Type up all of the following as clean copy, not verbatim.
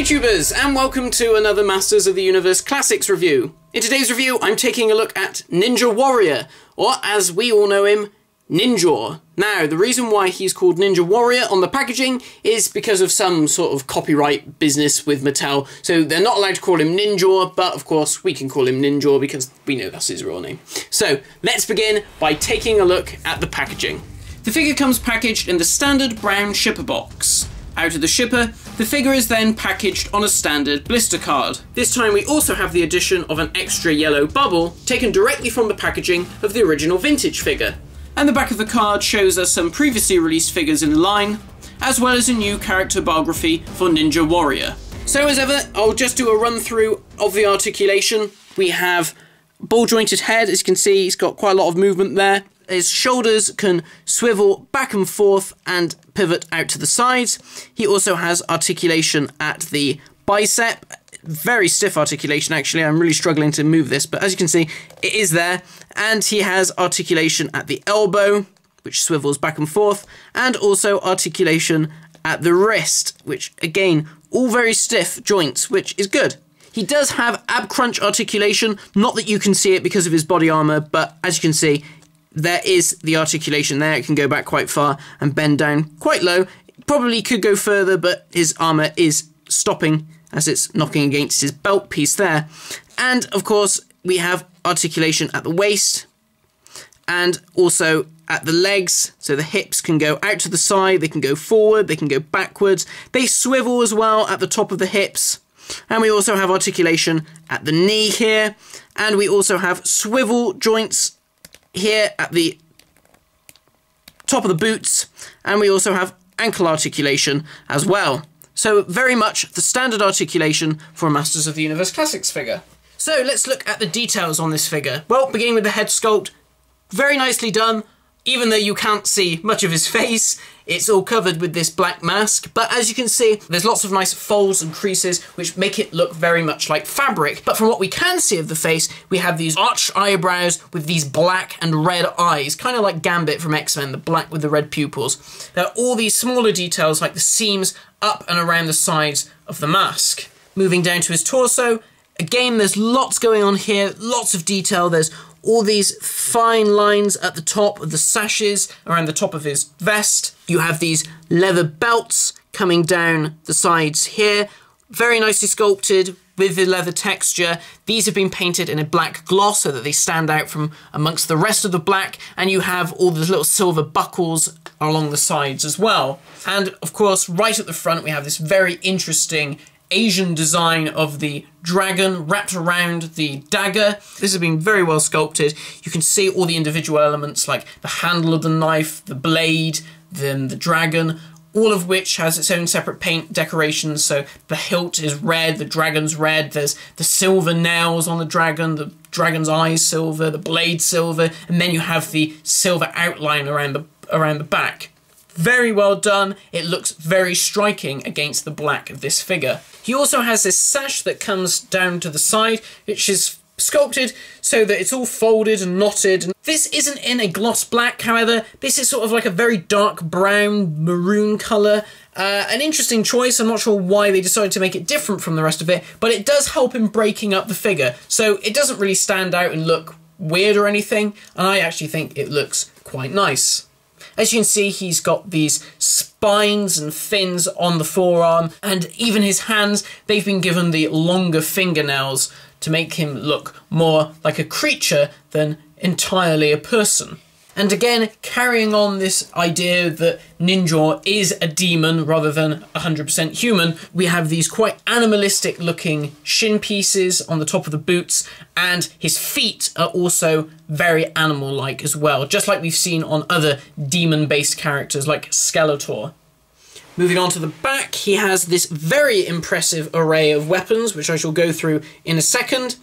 YouTubers, and welcome to another Masters of the Universe Classics review. In today's review, I'm taking a look at Ninja Warrior, or as we all know him, Ninjor. Now, the reason why he's called Ninja Warrior on the packaging is because of some sort of copyright business with Mattel, so they're not allowed to call him Ninjor, but of course we can call him Ninjor because we know that's his real name. So, let's begin by taking a look at the packaging. The figure comes packaged in the standard brown shipper box. Out of the shipper, the figure is then packaged on a standard blister card. This time we also have the addition of an extra yellow bubble taken directly from the packaging of the original vintage figure. And the back of the card shows us some previously released figures in the line, as well as a new character biography for Ninja Warrior. So as ever, I'll just do a run through of the articulation. We have ball jointed head, as you can see, he's got quite a lot of movement there. His shoulders can swivel back and forth and pivot out to the sides. He also has articulation at the bicep. Very stiff articulation, actually. I'm really struggling to move this, but as you can see, it is there. And he has articulation at the elbow, which swivels back and forth, and also articulation at the wrist, which, again, all very stiff joints, which is good. He does have ab crunch articulation. Not that you can see it because of his body armor, but as you can see, there is the articulation there. It can go back quite far and bend down quite low. It probably could go further, but his armour is stopping as it's knocking against his belt piece there. And, of course, we have articulation at the waist and also at the legs. So the hips can go out to the side, they can go forward, they can go backwards. They swivel as well at the top of the hips. And we also have articulation at the knee here. And we also have swivel joints here at the top of the boots, and we also have ankle articulation as well. So very much the standard articulation for a Masters of the Universe Classics figure. So let's look at the details on this figure. Well, beginning with the head sculpt, very nicely done, even though you can't see much of his face. It's all covered with this black mask, but as you can see, there's lots of nice folds and creases which make it look very much like fabric. But from what we can see of the face, we have these arched eyebrows with these black and red eyes, kind of like Gambit from X-Men, the black with the red pupils. There are all these smaller details like the seams up and around the sides of the mask. Moving down to his torso, again, there's lots going on here, lots of detail. There's all these fine lines at the top of the sashes, around the top of his vest. You have these leather belts coming down the sides here. Very nicely sculpted with the leather texture. These have been painted in a black gloss so that they stand out from amongst the rest of the black. And you have all the little silver buckles along the sides as well. And of course, right at the front, we have this very interesting Asian design of the dragon wrapped around the dagger. This has been very well sculpted. You can see all the individual elements like the handle of the knife, the blade, then the dragon, all of which has its own separate paint decorations. So the hilt is red, the dragon's red, there's the silver nails on the dragon's eyes silver, the blade silver, and then you have the silver outline around the back. Very well done. It looks very striking against the black of this figure. He also has this sash that comes down to the side, which is sculpted so that it's all folded and knotted. This isn't in a gloss black, however. This is sort of like a very dark brown, maroon colour. An interesting choice. I'm not sure why they decided to make it different from the rest of it, but it does help in breaking up the figure. So it doesn't really stand out and look weird or anything, and I actually think it looks quite nice. As you can see, he's got these spines and fins on the forearm, and even his hands, they've been given the longer fingernails to make him look more like a creature than entirely a person. And again, carrying on this idea that Ninjor is a demon rather than 100% human, we have these quite animalistic looking shin pieces on the top of the boots, and his feet are also very animal-like as well, just like we've seen on other demon-based characters like Skeletor. Moving on to the back, he has this very impressive array of weapons, which I shall go through in a second,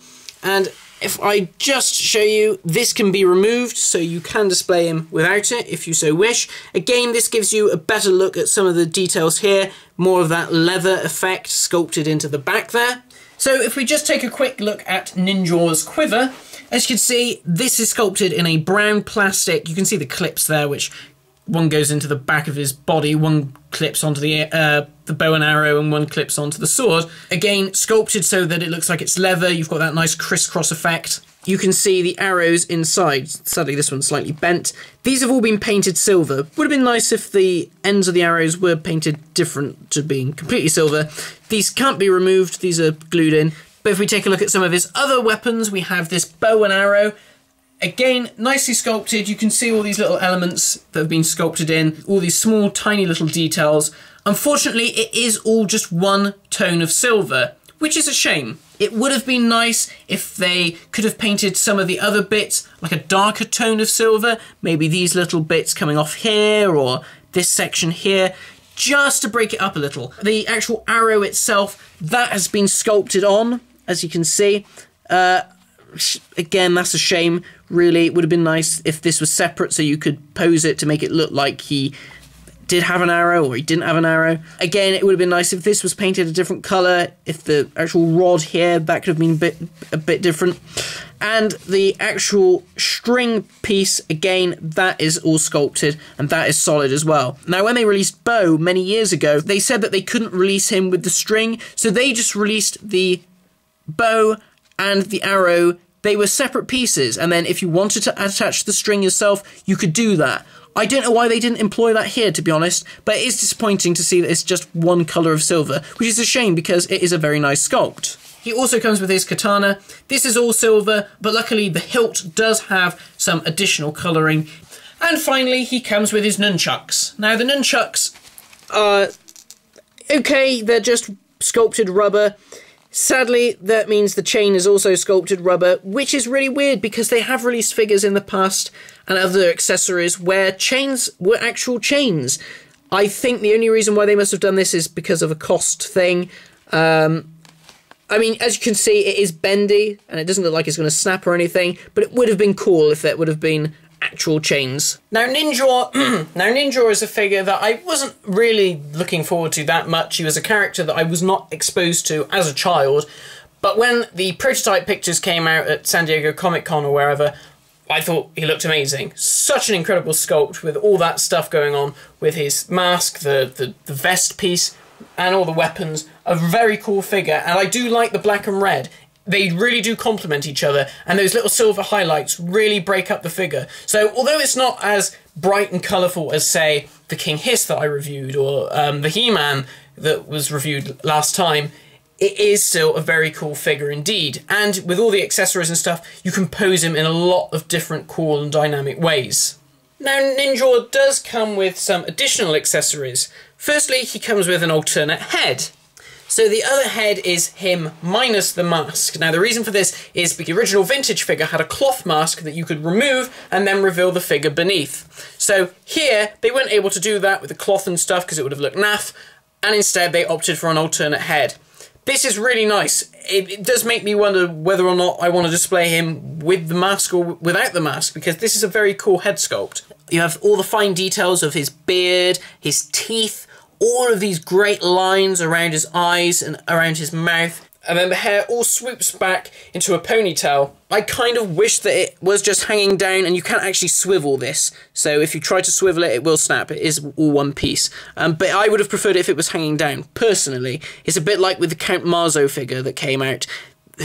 and if I just show you, this can be removed, so you can display him without it if you so wish. Again, this gives you a better look at some of the details here, more of that leather effect sculpted into the back there. So if we just take a quick look at Ninjor's quiver, as you can see, this is sculpted in a brown plastic. You can see the clips there, which one goes into the back of his body, one clips onto the bow and arrow and one clips onto the sword. Again, sculpted so that it looks like it's leather. You've got that nice crisscross effect. You can see the arrows inside. Sadly, this one's slightly bent. These have all been painted silver. Would have been nice if the ends of the arrows were painted different to being completely silver. These can't be removed. These are glued in. But if we take a look at some of his other weapons, we have this bow and arrow. Again, nicely sculpted. You can see all these little elements that have been sculpted in, all these small, tiny little details. Unfortunately, it is all just one tone of silver, which is a shame. It would have been nice if they could have painted some of the other bits like a darker tone of silver, maybe these little bits coming off here or this section here, just to break it up a little. The actual arrow itself, that has been sculpted on, as you can see. Again, that's a shame, really. It would have been nice if this was separate so you could pose it to make it look like he did have an arrow or he didn't have an arrow. Again, it would have been nice if this was painted a different colour, if the actual rod here, that could have been a bit different. And the actual string piece, again, that is all sculpted and that is solid as well. Now, when they released Bow many years ago, they said that they couldn't release him with the string, so they just released the bow and the arrow. They were separate pieces, and then if you wanted to attach the string yourself, you could do that. I don't know why they didn't employ that here, to be honest, but it is disappointing to see that it's just one colour of silver, which is a shame because it is a very nice sculpt. He also comes with his katana. This is all silver, but luckily the hilt does have some additional colouring. And finally, he comes with his nunchucks. Now, the nunchucks are okay, they're just sculpted rubber. Sadly, that means the chain is also sculpted rubber, which is really weird because they have released figures in the past and other accessories where chains were actual chains. I think the only reason why they must have done this is because of a cost thing. I mean, as you can see, it is bendy and it doesn't look like it's going to snap or anything, but it would have been cool if that would have been actual chains. Now Ninjor is a figure that I wasn't really looking forward to that much. He was a character that I was not exposed to as a child, but when the prototype pictures came out at San Diego Comic Con or wherever, I thought he looked amazing. Such an incredible sculpt with all that stuff going on with his mask, the vest piece and all the weapons. A very cool figure, and I do like the black and red. They really do complement each other, and those little silver highlights really break up the figure. So although it's not as bright and colourful as, say, the King Hiss that I reviewed, or the He-Man that was reviewed last time, it is still a very cool figure indeed. And with all the accessories and stuff, you can pose him in a lot of different cool and dynamic ways. Now, Ninjor does come with some additional accessories. Firstly, he comes with an alternate head. So the other head is him minus the mask. Now the reason for this is the original vintage figure had a cloth mask that you could remove and then reveal the figure beneath. So here, they weren't able to do that with the cloth and stuff because it would have looked naff, and instead they opted for an alternate head. This is really nice. It does make me wonder whether or not I want to display him with the mask or without the mask, because this is a very cool head sculpt. You have all the fine details of his beard, his teeth, all of these great lines around his eyes and around his mouth, and then the hair all swoops back into a ponytail. I kind of wish that it was just hanging down, and you can't actually swivel this, so if you try to swivel it, it will snap. It is all one piece, but I would have preferred it if it was hanging down, personally. It's a bit like with the Count Marzo figure that came out,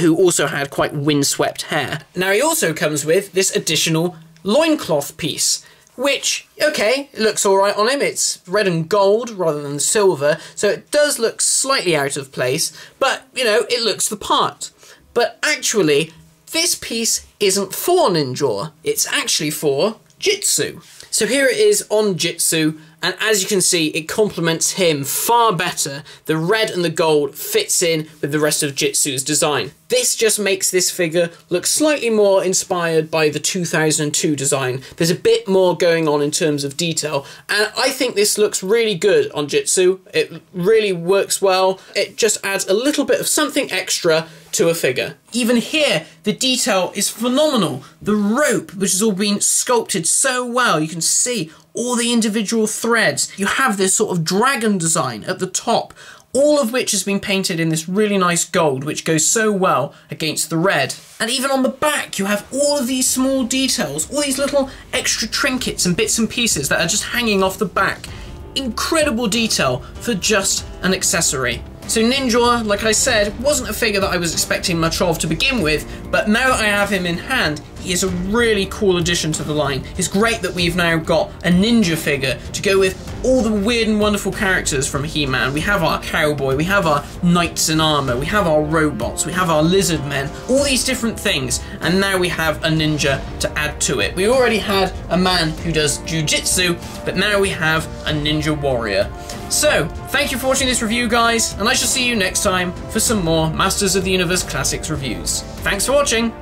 who also had quite windswept hair. Now he also comes with this additional loincloth piece, which, okay, it looks alright on him. It's red and gold rather than silver, so it does look slightly out of place, but, you know, it looks the part. But actually, this piece isn't for Ninjor. It's actually for Jitsu. So here it is on Jitsu, and as you can see, it complements him far better. The red and the gold fits in with the rest of Jitsu's design. This just makes this figure look slightly more inspired by the 2002 design. There's a bit more going on in terms of detail, and I think this looks really good on Jitsu. It really works well. It just adds a little bit of something extra to a figure. Even here, the detail is phenomenal. The rope, which has all been sculpted so well, you can see all the individual threads. You have this sort of dragon design at the top, all of which has been painted in this really nice gold, which goes so well against the red. And even on the back, you have all of these small details, all these little extra trinkets and bits and pieces that are just hanging off the back. incredible detail for just an accessory. So Ninjor, like I said, wasn't a figure that I was expecting much of to begin with, but now that I have him in hand, he is a really cool addition to the line. It's great that we've now got a ninja figure to go with all the weird and wonderful characters from He-Man. We have our cowboy, we have our knights in armor, we have our robots, we have our lizard men, all these different things, and now we have a ninja to add to it. We already had a man who does jiu-jitsu, but now we have a ninja warrior. So, thank you for watching this review, guys, and I shall see you next time for some more Masters of the Universe Classics reviews. Thanks for watching!